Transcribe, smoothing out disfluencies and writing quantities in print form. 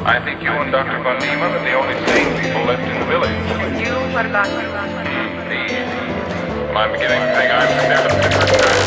I think you and Dr. Von Diemen are the only sane people left in the village. You, what about you? I'm beginning to think I'm never the first time.